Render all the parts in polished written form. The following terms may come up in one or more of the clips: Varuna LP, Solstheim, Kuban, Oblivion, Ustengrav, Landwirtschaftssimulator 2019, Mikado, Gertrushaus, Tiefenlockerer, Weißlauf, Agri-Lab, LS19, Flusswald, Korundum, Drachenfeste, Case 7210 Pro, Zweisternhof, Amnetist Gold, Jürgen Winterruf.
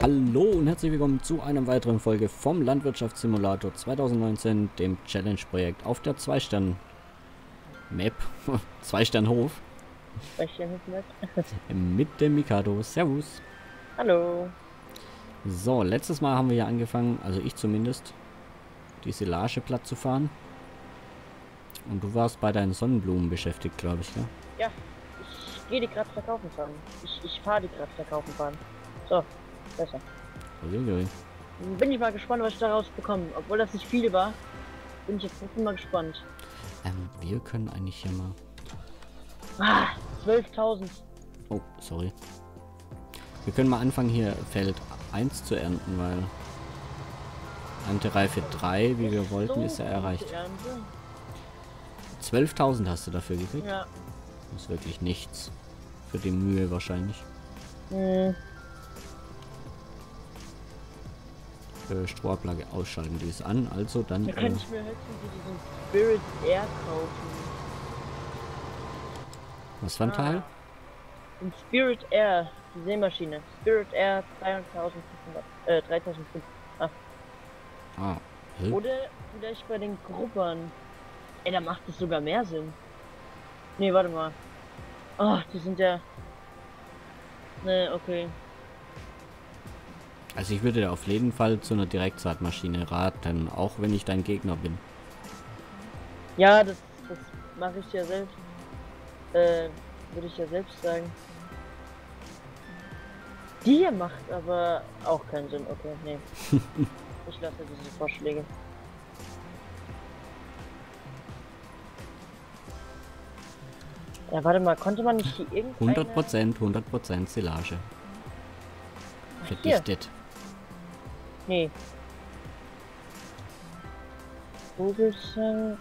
Hallo und herzlich willkommen zu einer weiteren Folge vom Landwirtschaftssimulator 2019, dem Challenge-Projekt auf der Zweistern-Map. Zweisternhof. Zweisternhof-Map. Mit dem Mikado. Servus. Hallo. So, letztes Mal haben wir ja angefangen, also ich zumindest, die Silage platt zu fahren. Und du warst bei deinen Sonnenblumen beschäftigt, glaube ich, ne? Ja, ich gehe die gerade verkaufen fahren. Ich fahre die gerade verkaufen fahren. So. Besser. Bin ich mal gespannt, was ich daraus bekomme. Obwohl das nicht viel war, bin ich jetzt mal gespannt. Wir können eigentlich hier mal... Ah, 12.000. Oh, sorry. Wir können mal anfangen, hier Feld 1 zu ernten, weil... Erntereife 3, wie wir wollten, ist ja erreicht. 12.000 hast du dafür gekriegt? Ja. Das ist wirklich nichts. Für die Mühe wahrscheinlich. Mhm. Strohablage ausschalten, die ist an, also dann... Da kann ich mir höchstens diesen Spirit Air kaufen. Was für ein Teil? Ein Spirit Air, die Seemaschine. Spirit Air 3005. Hm. Oder vielleicht bei den Gruppern. Ey, da macht es sogar mehr Sinn. Nee, warte mal. Oh, die sind ja... Nee, okay. Also ich würde auf jeden Fall zu einer Direktsaatmaschine raten, auch wenn ich dein Gegner bin. Ja, das mache ich ja selbst. Würde ich ja selbst sagen. Die hier macht aber auch keinen Sinn, okay, nee. Ich lasse diese Vorschläge. Ja, warte mal, konnte man nicht hier irgendeine... 100% Silage. Verdichtet. Nee. Vogelsang.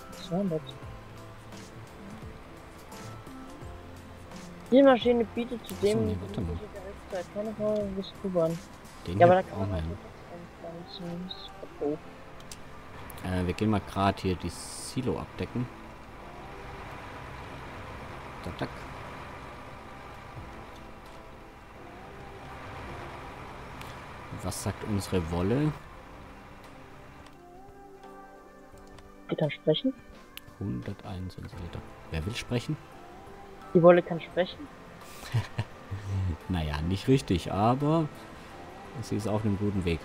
Die Maschine bietet zudem keine Rolle bis Kuban. Ja, aber da kann man auch wir gehen mal gerade hier die Silo abdecken. Tak, tak. Was sagt unsere Wolle? Geht er sprechen? 121 Liter. Wer will sprechen? Die Wolle kann sprechen. Naja, nicht richtig, aber sie ist auf einem guten Weg.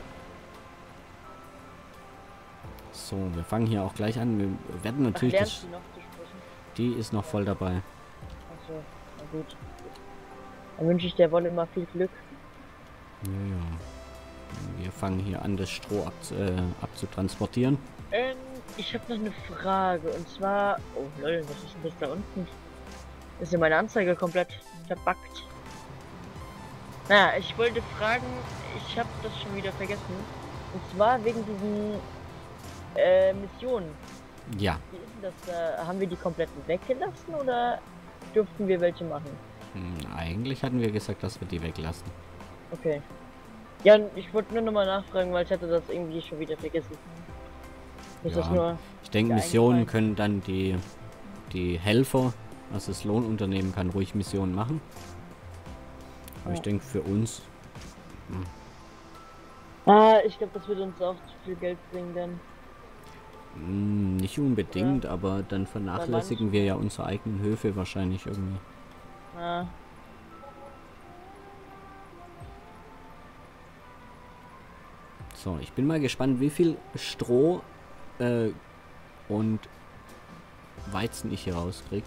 So, wir fangen hier auch gleich an. Wir werden natürlich... Ach, noch zu sprechen? Die ist noch voll dabei. Ach so, na gut. Dann wünsche ich der Wolle immer viel Glück. Ja. Wir fangen hier an, das Stroh abzutransportieren. Ich habe noch eine Frage und zwar... Oh lol, was ist denn das da unten? Ist ja meine Anzeige komplett verbuggt. Naja, ich wollte fragen, ich habe das schon wieder vergessen. Und zwar wegen diesen Missionen. Ja. Wie ist denn das da? Haben wir die komplett weggelassen oder durften wir welche machen? Eigentlich hatten wir gesagt, dass wir die weglassen. Okay. Ja, ich wollte nur nochmal nachfragen, weil ich hatte das irgendwie schon wieder vergessen. Ist ja, das nur ich denke, Missionen können dann die Helfer, also das Lohnunternehmen kann ruhig Missionen machen. Aber ja, ich denke, für uns... ich glaube, das würde uns auch zu viel Geld bringen, denn... Nicht unbedingt, ja, aber dann vernachlässigen wir ja unsere eigenen Höfe wahrscheinlich irgendwie. Ja. So, ich bin mal gespannt, wie viel Stroh und Weizen ich hier rauskriege.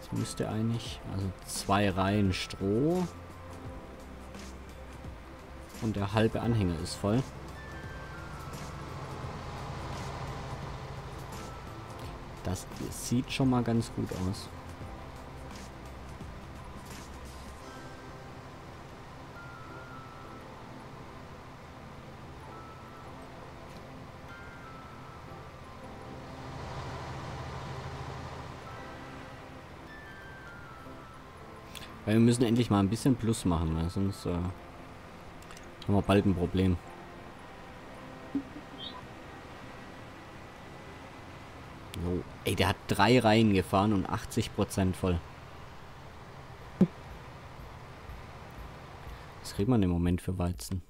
Das müsste eigentlich, also 2 Reihen Stroh und der halbe Anhänger ist voll. Das sieht schon mal ganz gut aus. Weil wir müssen endlich mal ein bisschen Plus machen, weil sonst haben wir bald ein Problem. Oh. Ey, der hat 3 Reihen gefahren und 80% voll. Was kriegt man im Moment für Weizen?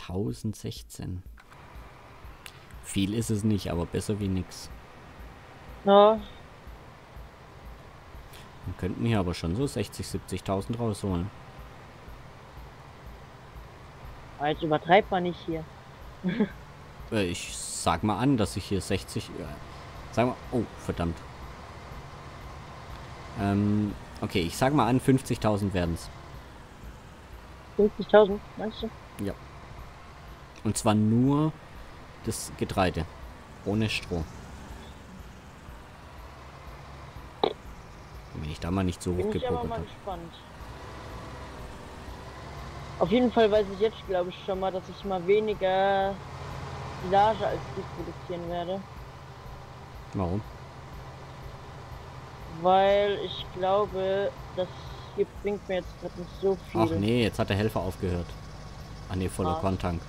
1016. Viel ist es nicht, aber besser wie nix. Ja. Wir könnten hier aber schon so 60.000, 70.000 rausholen. Jetzt übertreibt man nicht hier. Ich sag mal an, dass ich hier 60... sag mal... Oh, verdammt. Okay, ich sag mal an, 50.000 werden es. 50.000, meinst du? Ja. Und zwar nur das Getreide. Ohne Stroh. Wenn ich da mal nicht so hoch gepokert habe. Auf jeden Fall weiß ich jetzt, glaube ich, schon mal, dass ich mal weniger Silage als dies produzieren werde. Warum? Weil ich glaube, das hier bringt mir jetzt gerade nicht so viel. Ach nee, jetzt hat der Helfer aufgehört. Ah nee, voller Korntank.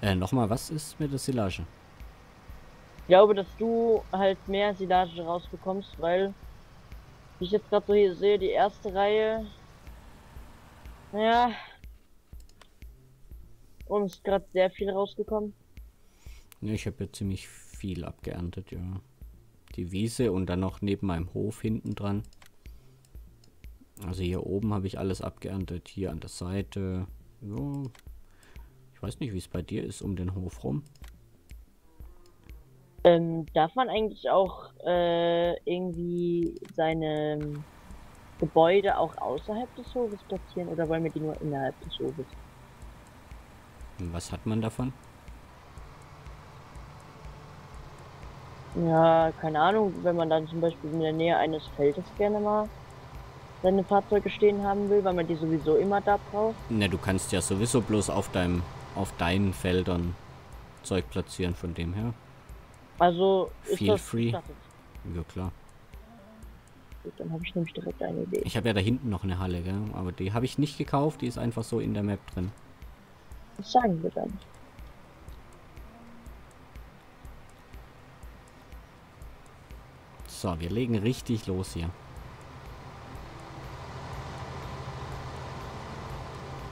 Nochmal, was ist mit der Silage? Ich glaube, dass du halt mehr Silage rausbekommst, weil ich jetzt gerade so hier sehe, die erste Reihe. Ja. Und ist gerade sehr viel rausgekommen. Ja, ich habe ja ziemlich viel abgeerntet, ja. Die Wiese und dann noch neben meinem Hof hinten dran. Also hier oben habe ich alles abgeerntet. Hier an der Seite. Jo. Ich weiß nicht, wie es bei dir ist um den Hof rum. Darf man eigentlich auch irgendwie seine Gebäude auch außerhalb des Hofes platzieren oder wollen wir die nur innerhalb des Hofes? Was hat man davon? Ja, keine Ahnung, wenn man dann zum Beispiel in der Nähe eines Feldes gerne mal seine Fahrzeuge stehen haben will, weil man die sowieso immer da braucht. Ne, du kannst ja sowieso bloß auf deinen Feldern Zeug platzieren, von dem her. Also ist Feel das free. Gestattet? Ja, klar. Gut, dann habe ich nämlich direkt eine Idee. Ich habe ja da hinten noch eine Halle, gell? Aber die habe ich nicht gekauft, die ist einfach so in der Map drin. Was sagen wir dann? So, wir legen richtig los hier.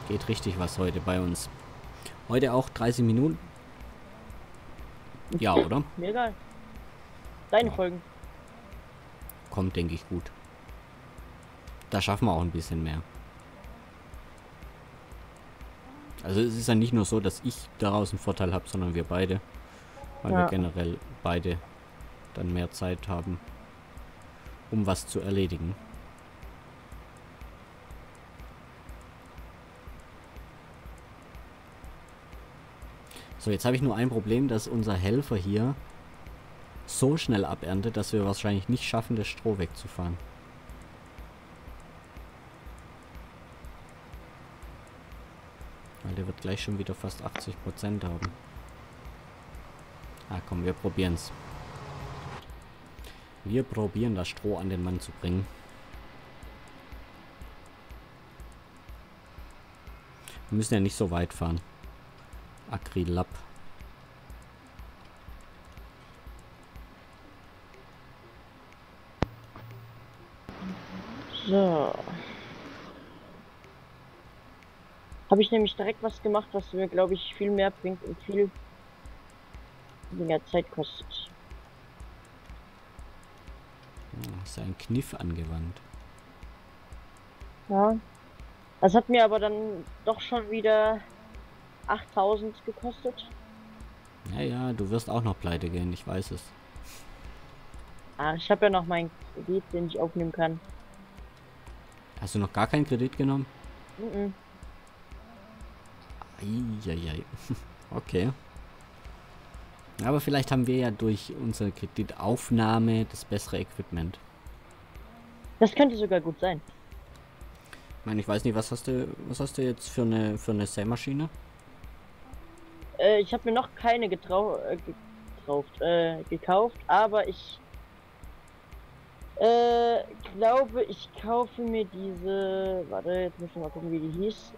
Geht richtig was heute bei uns. Heute auch 30 Minuten. Ja, oder? Mir egal. Deine Folgen. Kommt, denke ich, gut. Da schaffen wir auch ein bisschen mehr. Also es ist ja nicht nur so, dass ich daraus einen Vorteil habe, sondern wir beide. Weil wir generell beide dann mehr Zeit haben, um was zu erledigen. So, jetzt habe ich nur ein Problem, dass unser Helfer hier so schnell aberntet, dass wir wahrscheinlich nicht schaffen, das Stroh wegzufahren. Weil der wird gleich schon wieder fast 80% haben. Ah komm, wir probieren es. Wir probieren, das Stroh an den Mann zu bringen. Wir müssen ja nicht so weit fahren. Agri-Lab. So. Habe ich nämlich direkt was gemacht, was mir, glaube ich, viel mehr bringt und viel weniger Zeit kostet. Hast du einen Kniff angewandt? Ja. Das hat mir aber dann doch schon wieder 8.000 gekostet. Naja, du wirst auch noch pleite gehen, ich weiß es. Ah, ich habe ja noch meinen Kredit, den ich aufnehmen kann. Hast du noch gar keinen Kredit genommen? Mhm. Eieiei. Okay. Aber vielleicht haben wir ja durch unsere Kreditaufnahme das bessere Equipment. Das könnte sogar gut sein. Ich meine, ich weiß nicht, was hast du jetzt für eine Sämaschine? Ich habe mir noch keine gekauft, aber ich glaube, ich kaufe mir diese, warte, jetzt muss ich mal gucken, wie die hieß,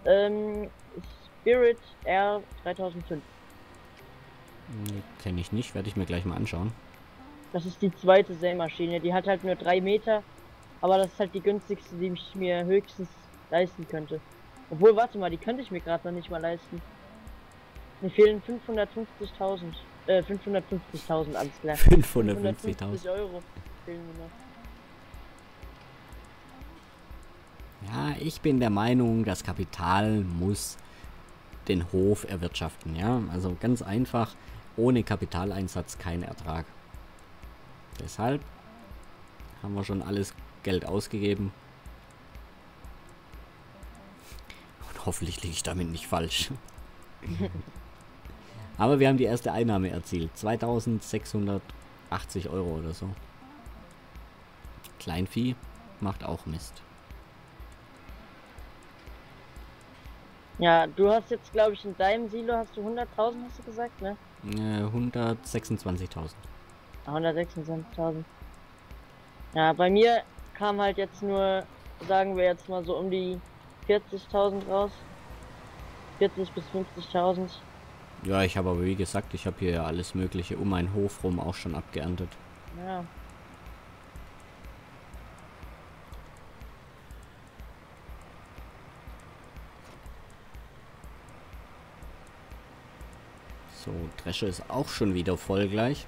Spirit R 3005. Kenne ich nicht, werde ich mir gleich mal anschauen. Das ist die zweite Sämaschine. Die hat halt nur 3 Meter. Aber das ist halt die günstigste, die ich mir höchstens leisten könnte. Obwohl, warte mal, die könnte ich mir gerade noch nicht mal leisten. Mir fehlen 550.000. 550.000 ans Glas. 550.000 Euro fehlen mir noch. Ja, ich bin der Meinung, das Kapital muss den Hof erwirtschaften, ja. Also ganz einfach, ohne Kapitaleinsatz kein Ertrag. Deshalb haben wir schon alles Geld ausgegeben. Und hoffentlich liege ich damit nicht falsch. Aber wir haben die erste Einnahme erzielt. 2680 Euro oder so. Kleinvieh macht auch Mist. Ja, du hast jetzt, glaube ich, in deinem Silo hast du 100.000, hast du gesagt, ne? 126.000. 126.000. Ja, bei mir kam halt jetzt nur, sagen wir jetzt mal so um die 40.000 raus. 40 bis 50.000. Ja, ich habe aber, wie gesagt, ich habe hier ja alles Mögliche um meinen Hof rum auch schon abgeerntet. Ja. So, Drescher ist auch schon wieder voll gleich.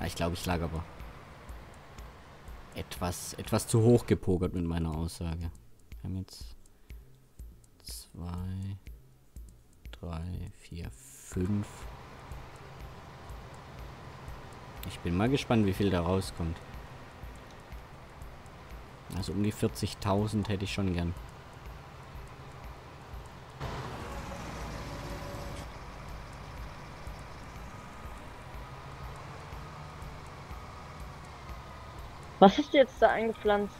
Ja, ich glaube, ich lag aber etwas zu hoch gepokert mit meiner Aussage. Wir haben jetzt 2, 3, 4, 5. Ich bin mal gespannt, wie viel da rauskommt. Also um die 40.000 hätte ich schon gern. Was hast du jetzt da eingepflanzt?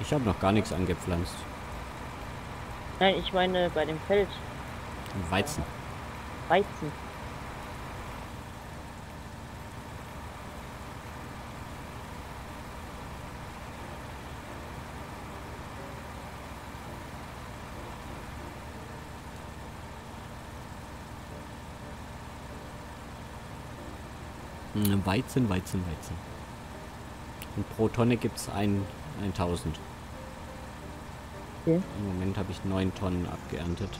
Ich habe noch gar nichts angepflanzt. Nein, ich meine bei dem Feld. Weizen. Weizen. Weizen, Weizen, Weizen. Und pro Tonne gibt es 1000. Okay. Im Moment habe ich 9 Tonnen abgeerntet.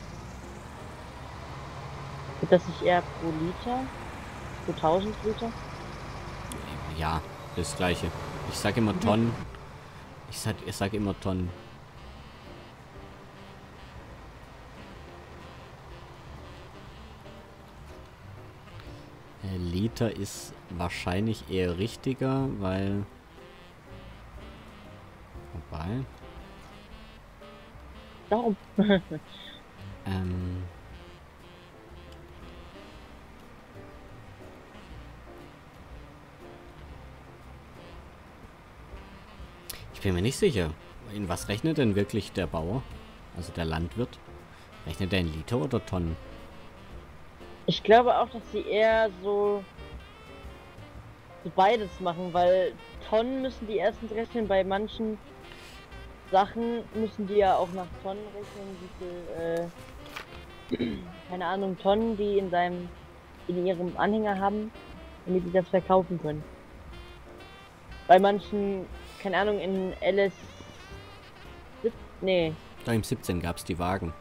Wird das nicht eher pro Liter? Pro 1000 Liter? Ja, das gleiche. Ich sage immer Tonnen. Ich sag immer Tonnen. Liter ist wahrscheinlich eher richtiger, weil... Darum. Ich bin mir nicht sicher, in was rechnet denn wirklich der Bauer, also der Landwirt? Rechnet er in Liter oder Tonnen? Ich glaube auch, dass sie eher so beides machen, weil Tonnen müssen die erstens rechnen, bei manchen Sachen müssen die ja auch nach Tonnen rechnen, wie viel, keine Ahnung, Tonnen, die in ihrem Anhänger haben, damit die das verkaufen können. Bei manchen, keine Ahnung, in LS... Nee. Beim 17 gab es die Wagen.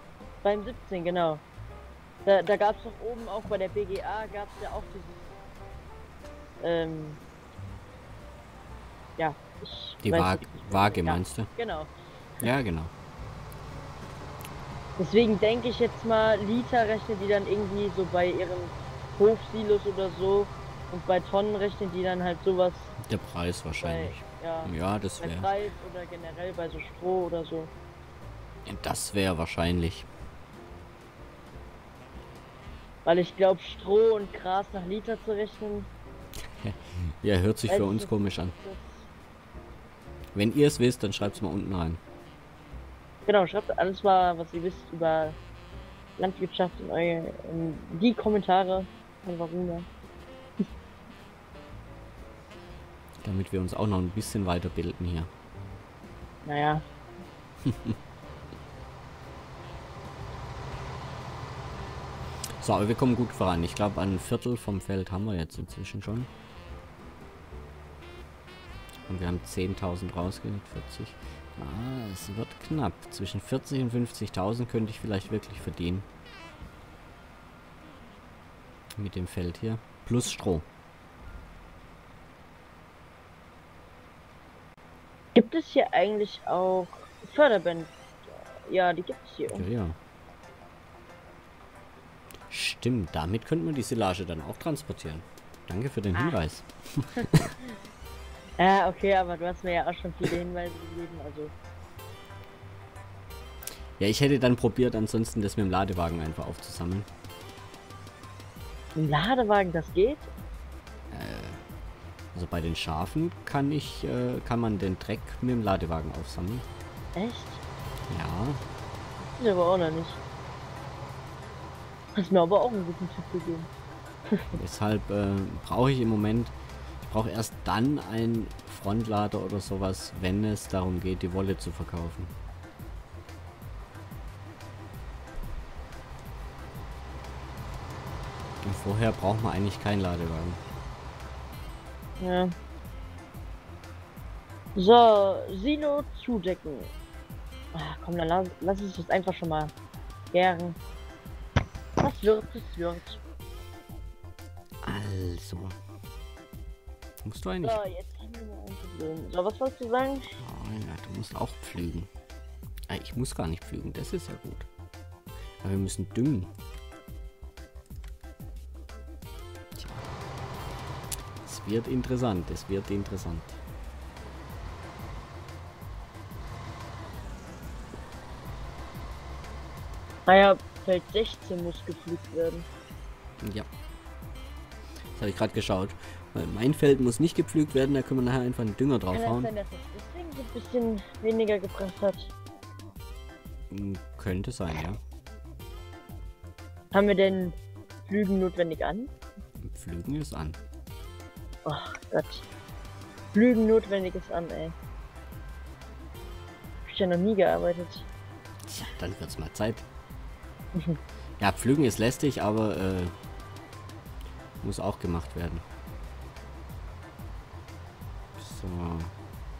Beim 17, genau. Da gab es doch oben auch bei der BGA, gab es ja auch dieses... Ja. Die Waage meinst du? Genau. Ja, genau. Deswegen denke ich jetzt mal, Liter rechnen die dann irgendwie so bei ihren Hofsilos oder so, und bei Tonnen rechnen die dann halt sowas. Der Preis wahrscheinlich. Bei, ja, das wäre. Der Preis oder generell bei so Stroh oder so. Das wäre wahrscheinlich. Weil ich glaube, Stroh und Gras nach Liter zu rechnen. Ja, hört sich für uns komisch an. Wenn ihr es wisst, dann schreibt es mal unten rein. Genau, schreibt alles mal, was ihr wisst über Landwirtschaft in die Kommentare von Varuna. Damit wir uns auch noch ein bisschen weiterbilden hier. Naja. So, aber wir kommen gut voran. Ich glaube, ein Viertel vom Feld haben wir jetzt inzwischen schon. Und wir haben 10.000 rausgehend, 40. Ah, es wird knapp. Zwischen 40 und 50.000 könnte ich vielleicht wirklich verdienen. Mit dem Feld hier. Plus Stroh. Gibt es hier eigentlich auch Förderbänder? Ja, die gibt es hier. Ja, ja. Stimmt, damit könnte man die Silage dann auch transportieren. Danke für den Hinweis. Ja, okay, aber du hast mir ja auch schon viele Hinweise gegeben, also... Ja, ich hätte dann probiert, ansonsten das mit dem Ladewagen einfach aufzusammeln. Im Ladewagen, das geht? Also bei den Schafen kann ich, kann man den Dreck mit dem Ladewagen aufsammeln. Echt? Ja. Ja, aber auch noch nicht. Hast mir aber auch einen guten Tipp gegeben. Deshalb brauche ich im Moment... Ich brauche erst dann einen Frontlader oder sowas, wenn es darum geht, die Wolle zu verkaufen. Und vorher braucht man eigentlich keinen Ladewagen. Ja. So, Silo zudecken. Ach, komm, dann lass es jetzt einfach schon mal gären. Was wird, es wird. Also... Musst du eigentlich... So, jetzt haben wir ein Problem. So, was wolltest du sagen? Oh, ja, du musst auch pflügen. Ah, ich muss gar nicht pflügen, das ist ja gut. Aber wir müssen düngen. Tja. Es wird interessant, es wird interessant. Naja, Feld 16 muss gepflügt werden. Ja. Das habe ich gerade geschaut. Weil mein Feld muss nicht gepflügt werden, da können wir nachher einfach einen Dünger draufhauen. Kann das sein, dass das Ding so ein bisschen weniger gebracht hat? Könnte sein, ja. Haben wir denn Pflügen notwendig an? Pflügen ist an. Oh Gott. Pflügen notwendig ist an, ey. Hab ich ja noch nie gearbeitet. Tja, dann wird's mal Zeit. Ja, Pflügen ist lästig, aber muss auch gemacht werden. So,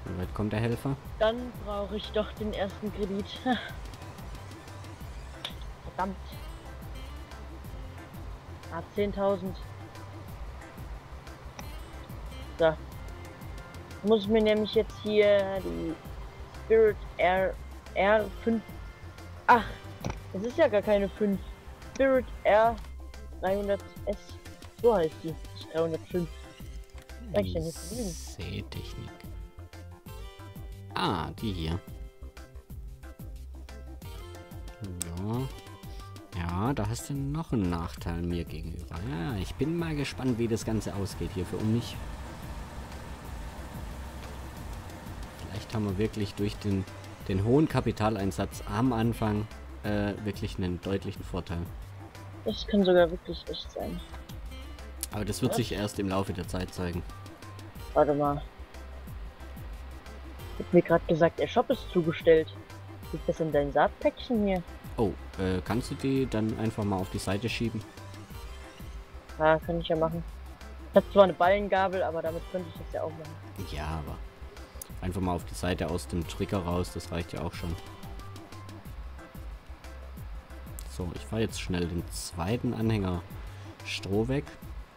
wie weit kommt der Helfer? Dann brauche ich doch den ersten Kredit. Verdammt. Ah, 10.000. So. Muss ich mir nämlich jetzt hier die Spirit Air R5... Ach, das ist ja gar keine 5. Spirit Air 305S. So heißt die. 305. Sehtechnik. Ah, die hier. Ja. Ja, da hast du noch einen Nachteil mir gegenüber. Ja, ich bin mal gespannt, wie das Ganze ausgeht hier für mich. Vielleicht haben wir wirklich durch den hohen Kapitaleinsatz am Anfang wirklich einen deutlichen Vorteil. Das kann sogar wirklich echt sein. Aber das wird sich erst im Laufe der Zeit zeigen. Warte mal. Hat mir gerade gesagt, der Shop ist zugestellt. Gibt es in dein Saatpäckchen hier? Oh, kannst du die dann einfach mal auf die Seite schieben? Ah, kann ich ja machen. Ich habe zwar eine Ballengabel, aber damit könnte ich das ja auch machen. Ja, aber einfach mal auf die Seite aus dem Trigger raus, das reicht ja auch schon. So, ich fahre jetzt schnell den zweiten Anhänger Stroh weg.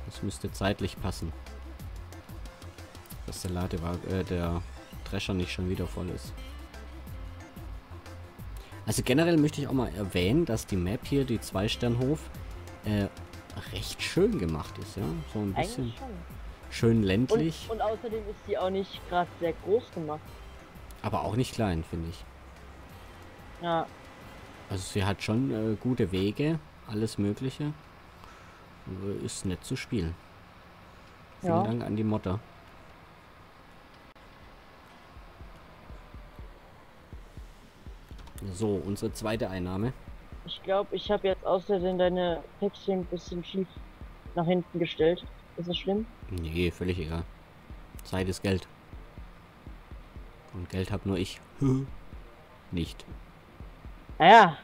Das müsste zeitlich passen, dass der Ladewagen, der Drescher nicht schon wieder voll ist. Also generell möchte ich auch mal erwähnen, dass die Map hier, die Zweisternhof, recht schön gemacht ist, ja, so ein bisschen schön ländlich. Und außerdem ist die auch nicht gerade sehr groß gemacht. Aber auch nicht klein, finde ich. Ja. Also sie hat schon gute Wege, alles Mögliche. Ist nett zu spielen. Ja. Vielen Dank an die Mutter. So, unsere zweite Einnahme. Ich glaube, ich habe jetzt außerdem deine Päckchen ein bisschen schief nach hinten gestellt. Ist das schlimm? Nee, völlig egal. Zeit ist Geld. Und Geld habe nur ich. Nicht. Naja.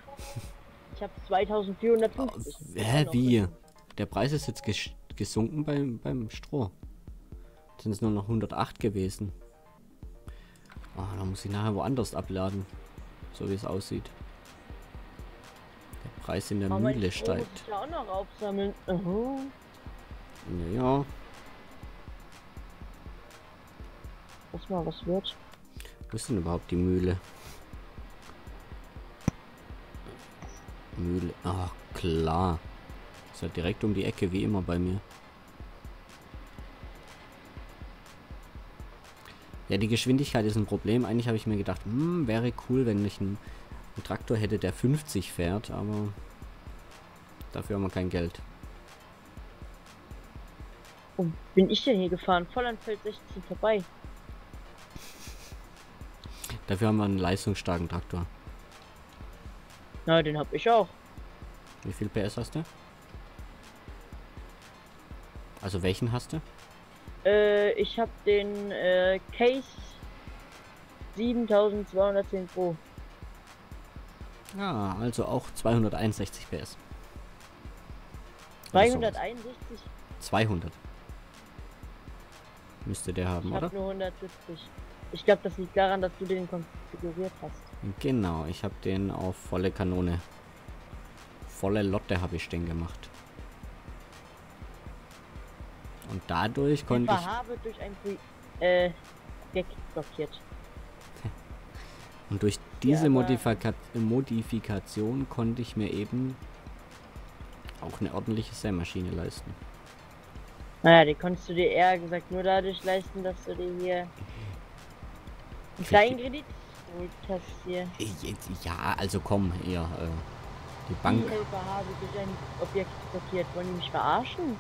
ich habe 2450. Oh, hä, wie? Der Preis ist jetzt gesunken beim Stroh. Jetzt sind es nur noch 108 gewesen. Oh, da muss ich nachher woanders abladen. So wie es aussieht. Der Preis in der Mühle steigt. Muss ich da auch noch aufsammeln. Uh-huh. Naja. Lass mal, was wird. Wo ist denn überhaupt die Mühle? Mühle. Ach, klar. Ist ja direkt um die Ecke, wie immer bei mir. Ja, die Geschwindigkeit ist ein Problem. Eigentlich habe ich mir gedacht, wäre cool, wenn ich einen Traktor hätte, der 50 fährt, aber dafür haben wir kein Geld. Oh, bin ich denn hier gefahren? Voll an Feld 16 vorbei. Dafür haben wir einen leistungsstarken Traktor. Na, den habe ich auch. Wie viel PS hast du? Also welchen hast du? Ich habe den Case 7210 Pro. Ah, also auch 261 PS. 261? 200. Müsste der haben, ich oder? Ich habe nur 170. Ich glaube, das liegt daran, dass du den konfiguriert hast. Genau, ich habe den auf volle Kanone. Volle Lotte habe ich den gemacht. Und dadurch konnte ich... habe durch ein Projekt blockiert. Und durch diese Modifikation konnte ich mir eben auch eine ordentliche Sämaschine leisten. Naja, die konntest du dir eher gesagt nur dadurch leisten, dass du dir hier einen kleinen Kredit geholt hast hier. Ja, also komm, eher die Bank... Die Helfer habe durch ein Objekt blockiert. Wollen die mich verarschen?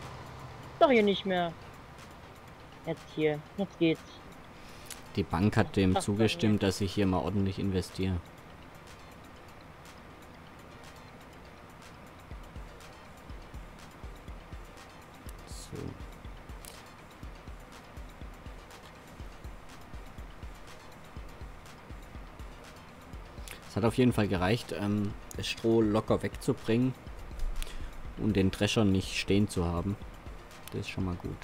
Doch hier nicht mehr. Jetzt hier. Jetzt geht's. Die Bank hat dem zugestimmt, dass ich hier mal ordentlich investiere. So. Es hat auf jeden Fall gereicht, das Stroh locker wegzubringen und den Drescher nicht stehen zu haben. Das ist schon mal gut.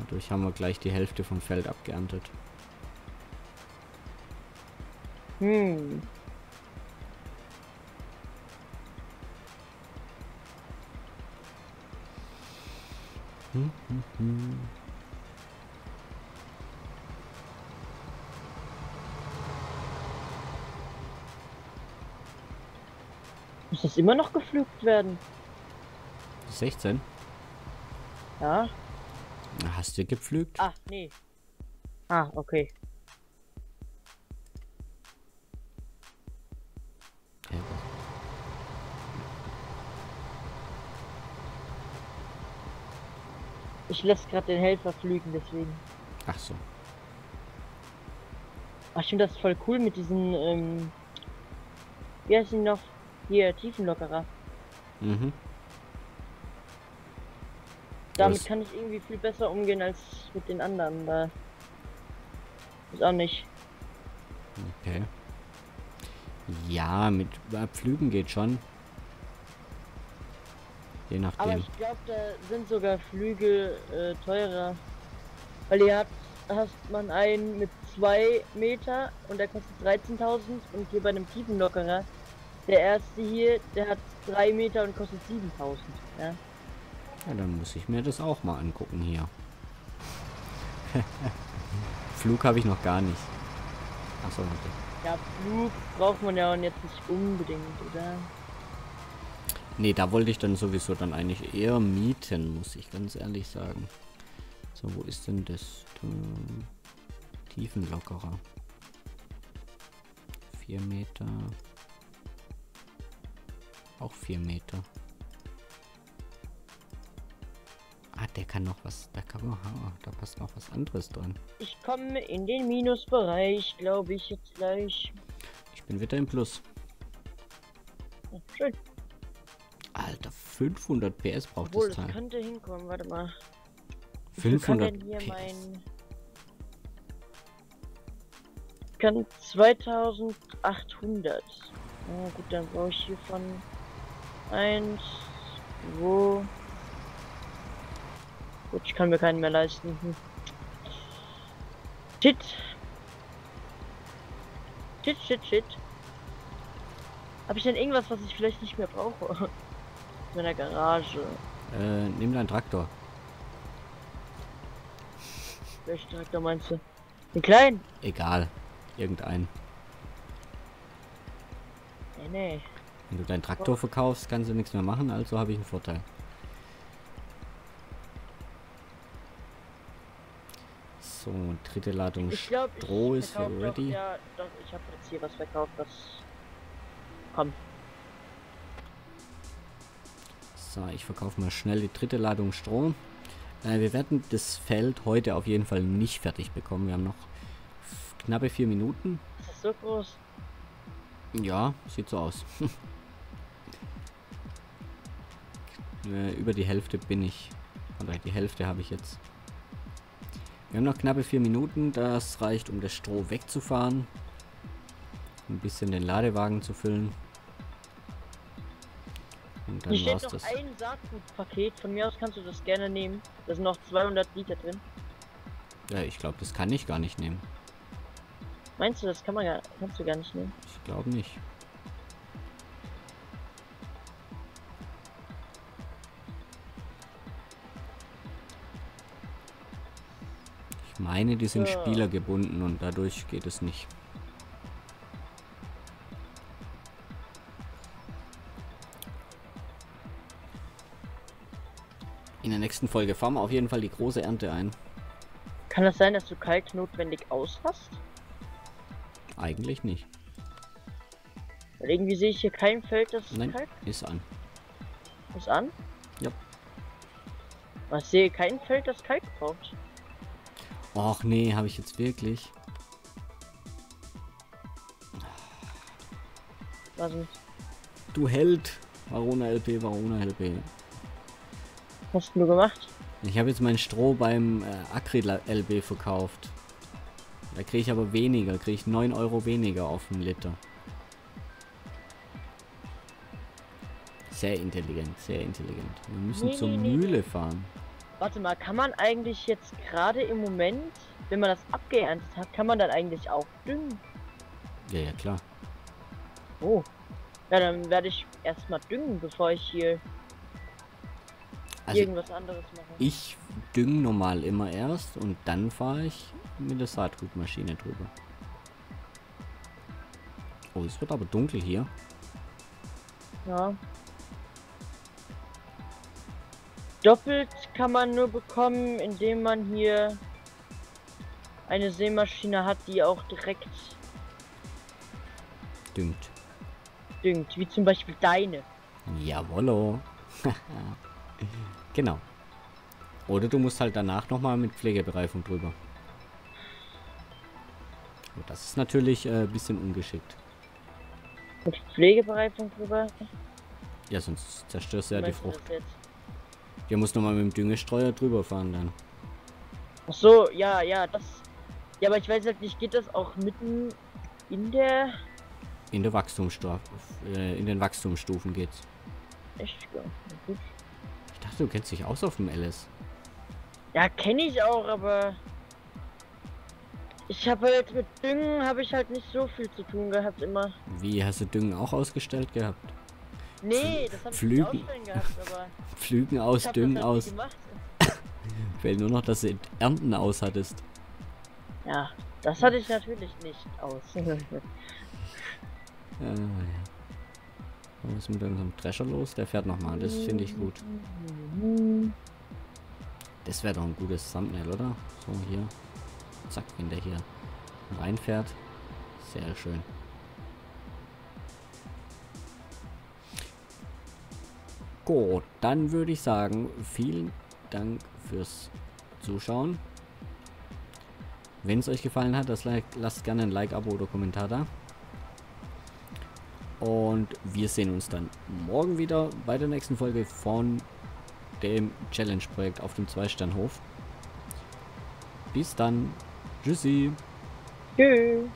Dadurch haben wir gleich die Hälfte vom Feld abgeerntet. Hm. Muss das immer noch gepflügt werden? 16? Ja. Hast du gepflügt? Ah, nee. Ah, okay. Ja. Ich lasse gerade den Helfer pflügen, deswegen. Ach so. Ach, ich finde das voll cool mit diesen, wie heißt die noch? Hier, Tiefenlockerer. Mhm. Damit kann ich irgendwie viel besser umgehen als mit den anderen. Da ist auch nicht. Okay. Ja, mit Pflügen geht schon. Je nachdem. Aber ich glaube, da sind sogar Flügel teurer. Weil hier hast man einen mit 2 Meter und der kostet 13.000 und hier bei einem Tiefenlockerer. Der erste hier, der hat 3 Meter und kostet 7.000. Ja? Ja, dann muss ich mir das auch mal angucken hier. Flug habe ich noch gar nicht. Achso, warte. Ja, Flug braucht man ja jetzt nicht unbedingt, oder? Nee, da wollte ich dann sowieso dann eigentlich eher mieten, muss ich ganz ehrlich sagen. So, wo ist denn das? Tiefenlockerer. 4 Meter. Auch 4 Meter. Ah, der kann noch was. Da passt noch was anderes dran. Ich komme in den Minusbereich, glaube ich, jetzt gleich. Ich bin wieder im Plus. Ja, schön. Alter, 500 PS braucht das Teil. Das könnte hinkommen, warte mal. 500 PS. Ich kann 2800. Ja, gut, dann brauche ich hiervon 1, 2. Gut, ich kann mir keinen mehr leisten. Shit. Shit, shit, shit. Habe ich denn irgendwas, was ich vielleicht nicht mehr brauche? In meiner Garage. Nimm deinen Traktor. Welchen Traktor meinst du? Den kleinen? Egal. Irgendeinen. Nee. Wenn du deinen Traktor verkaufst, kannst du nichts mehr machen, also habe ich einen Vorteil. So, dritte Ladung Stroh ist für ready. Ja, doch, ich habe jetzt hier was verkauft, was kommt. So, ich verkaufe mal schnell die dritte Ladung Stroh. Wir werden das Feld heute auf jeden Fall nicht fertig bekommen. Wir haben noch knappe 4 Minuten. Ist das so groß? Ja, sieht so aus. Über die Hälfte bin ich. Oder die Hälfte habe ich jetzt. Wir haben noch knappe 4 Minuten. Das reicht, um das Stroh wegzufahren. Ein bisschen den Ladewagen zu füllen. Und dann war's das. Hier steht noch ein Saatgutpaket. Von mir aus kannst du das gerne nehmen. Da sind noch 200 Liter drin. Ja, ich glaube, das kann ich gar nicht nehmen. Meinst du, das kann man gar, kannst du gar nicht nehmen? Ich glaube nicht. Ich meine, die sind Spieler gebunden und dadurch geht es nicht. In der nächsten Folge fahren wir auf jeden Fall die große Ernte ein. Kann das sein, dass du Kalk notwendig aus hast? Eigentlich nicht. Weil irgendwie sehe ich hier kein Feld, das ist kalt. Ist an. Ist an? Ja. Ich sehe kein Feld, das Kalk braucht. Och nee, habe ich jetzt wirklich. Was ist? Du Held! Varuna LP, Varuna LP. Hast du gemacht? Ich habe jetzt mein Stroh beim Agri-Lab verkauft. Da kriege ich aber weniger, kriege ich 9 Euro weniger auf den Liter. Sehr intelligent, sehr intelligent. Wir müssen zur Mühle fahren. Warte mal, kann man eigentlich jetzt gerade im Moment, wenn man das abgeerntet hat, kann man dann eigentlich auch düngen? Ja, ja, klar. Oh. Ja, dann werde ich erstmal düngen, bevor ich hier irgendwas anderes machen. Ich dünge normal immer erst und dann fahre ich mit der Saatgutmaschine drüber. Oh, es wird aber dunkel hier. Ja. Doppelt kann man nur bekommen, indem man hier eine Sämaschine hat, die auch direkt düngt. Düngt, wie zum Beispiel deine. Jawollo. Genau. Oder du musst halt danach nochmal mit Pflegebereifung drüber. Das ist natürlich ein bisschen ungeschickt. Mit Pflegebereifung drüber? Ja, sonst zerstörst du ja die Frucht. Du musst nochmal mit dem Düngestreuer drüber fahren dann. Ach so, ja, ja, das... Ja, aber ich weiß halt nicht, geht das auch mitten in der... In der Wachstumsstufe, in den Wachstumsstufen geht's. Echt? Ja, gut. Ich dachte, du kennst dich aus auf dem LS. Ja, kenne ich auch, aber... Ich habe halt mit Düngen nicht so viel zu tun gehabt immer. Wie, hast du Düngen auch ausgestellt gehabt? Nee, das hab ich nicht ausstellen gehabt, aber... Pflügen aus, Düngen aus. Fällt nur noch, dass du Ernten aus hattest. Ja, das hatte ich natürlich nicht aus. Ja, ja. Was ist mit unserem Drescher los? Der fährt nochmal, das finde ich gut. Das wäre doch ein gutes Thumbnail, oder? So, hier. Zack, wenn der hier reinfährt. Sehr schön. Gut, dann würde ich sagen, vielen Dank fürs Zuschauen. Wenn es euch gefallen hat, lasst gerne ein Like, Abo oder Kommentar da. Und wir sehen uns dann morgen wieder bei der nächsten Folge von dem Challenge-Projekt auf dem Zweisternhof. Bis dann. Tschüssi. Tschüss.